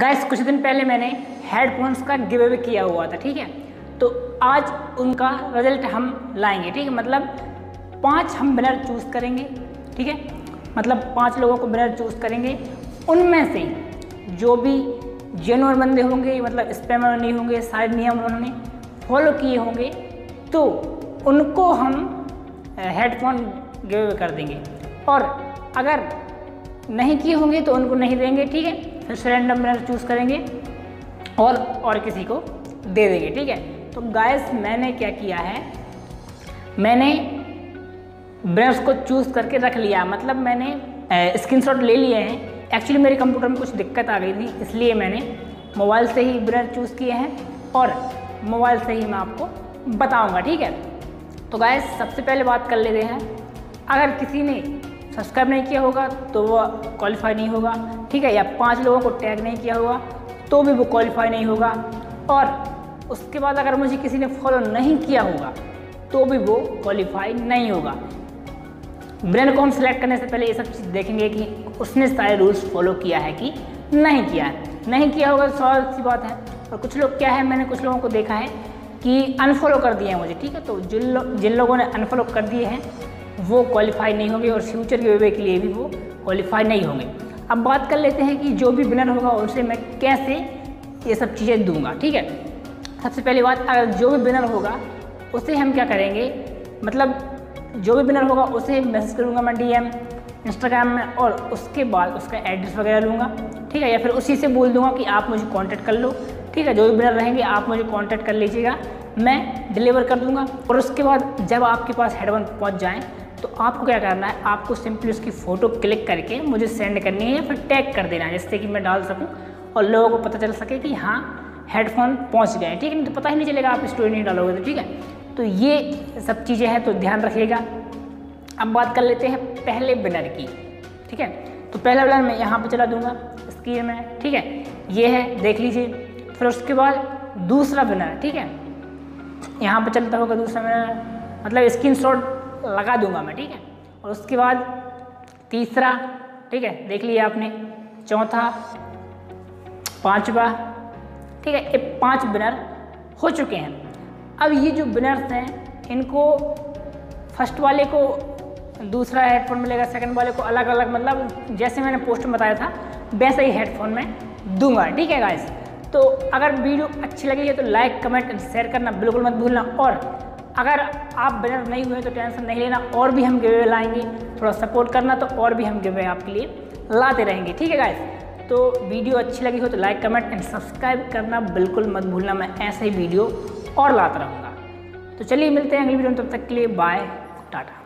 Guys कुछ दिन पहले मैंने हेडफोन्स का गिव अवे किया हुआ था, ठीक है। तो आज उनका रिजल्ट हम लाएंगे, ठीक है। मतलब 5 हम विनर चूज़ करेंगे, ठीक है। मतलब 5 लोगों को विनर चूज़ करेंगे। उनमें से जो भी जेन्युइन बंदे होंगे, मतलब स्पैमर नहीं होंगे, सारे नियम उन्होंने फॉलो किए होंगे, तो उनको हम हेडफोन गिव अवे कर देंगे। और अगर नहीं किए होंगे तो उनको नहीं देंगे, ठीक है। फिर रैंडम विनर चूज़ करेंगे और किसी को दे देंगे, ठीक है। तो गाइस मैंने क्या किया है, मैंने विनर्स को चूज़ करके रख लिया। मतलब मैंने स्क्रीनशॉट ले लिए हैं। एक्चुअली मेरे कंप्यूटर में कुछ दिक्कत आ गई थी, इसलिए मैंने मोबाइल से ही विनर चूज़ किए हैं और मोबाइल से ही मैं आपको बताऊँगा, ठीक है। तो गाइस सबसे पहले बात कर लेते हैं, अगर किसी ने सब्सक्राइब नहीं किया होगा तो वो क्वालिफाई नहीं होगा, ठीक है। या 5 लोगों को टैग नहीं किया होगा तो भी वो क्वालिफाई नहीं होगा। और उसके बाद अगर मुझे किसी ने फॉलो नहीं किया होगा तो भी वो क्वालिफाई नहीं होगा। ब्रेन को हम सिलेक्ट करने से पहले ये सब चीज़ देखेंगे कि उसने सारे रूल्स फॉलो किया है कि नहीं किया है। नहीं किया होगा तो सवाल सी बात है। और कुछ लोग क्या है, मैंने कुछ लोगों को देखा है कि अनफॉलो कर दिया है मुझे, ठीक है। तो जिन लोगों ने अनफॉलो कर दिए हैं वो क्वालिफाई नहीं होंगे और फ्यूचर के वे के लिए भी वो क्वालिफाई नहीं होंगे। अब बात कर लेते हैं कि जो भी विनर होगा उसे मैं कैसे ये सब चीज़ें दूंगा, ठीक है। सबसे पहली बात, अगर जो भी विनर होगा उसे हम क्या करेंगे, मतलब जो भी विनर होगा उसे मैसेज करूँगा मैं डीएम इंस्टाग्राम में, और उसके बाद उसका एड्रेस वगैरह लूँगा, ठीक है। या फिर उसी से बोल दूँगा कि आप मुझे कॉन्टैक्ट कर लो, ठीक है। जो भी विनर रहेंगे आप मुझे कॉन्टैक्ट कर लीजिएगा, मैं डिलीवर कर दूँगा। और उसके बाद जब आपके पास हेडफोन पहुँच जाएँ तो आपको क्या करना है, आपको सिंपली उसकी फ़ोटो क्लिक करके मुझे सेंड करनी है या फिर टैग कर देना है, जिससे कि मैं डाल सकूं और लोगों को पता चल सके कि हाँ हेडफोन पहुंच गए, ठीक है। नहीं तो पता ही नहीं चलेगा, आप स्टोरी नहीं डालोगे तो, ठीक है। तो ये सब चीज़ें हैं, तो ध्यान रखिएगा। अब बात कर लेते हैं पहले विनर की, ठीक है। तो पहला विनर मैं यहाँ पर चला दूँगा स्क्रीन में, ठीक है। ये है, देख लीजिए। फिर उसके बाद दूसरा विनर, ठीक है, यहाँ पर चलता होगा दूसरा विनर, मतलब स्क्रीन शॉट लगा दूंगा मैं, ठीक है। और उसके बाद तीसरा, ठीक है, देख लिया आपने। चौथा, पांचवा, ठीक है। ये 5 विनर हो चुके हैं। अब ये जो विनर्स हैं, इनको फर्स्ट वाले को दूसरा हेडफोन मिलेगा, सेकंड वाले को अलग अलग, मतलब जैसे मैंने पोस्ट में बताया था वैसा ही हेडफोन में दूंगा, ठीक है गाइस। तो अगर वीडियो अच्छी लगी है तो लाइक कमेंट एंड शेयर करना बिल्कुल मत भूलना। और अगर आप विनर नहीं हुए तो टेंशन नहीं लेना, और भी हम गिव अवे लाएंगे, थोड़ा सपोर्ट करना तो और भी हम गिव अवे आपके लिए लाते रहेंगे, ठीक है गाइस। तो वीडियो अच्छी लगी हो तो लाइक कमेंट एंड सब्सक्राइब करना बिल्कुल मत भूलना। मैं ऐसे ही वीडियो और लाता रहूँगा। तो चलिए मिलते हैं अगली वीडियो में, तब तक के लिए बाय, टाटा।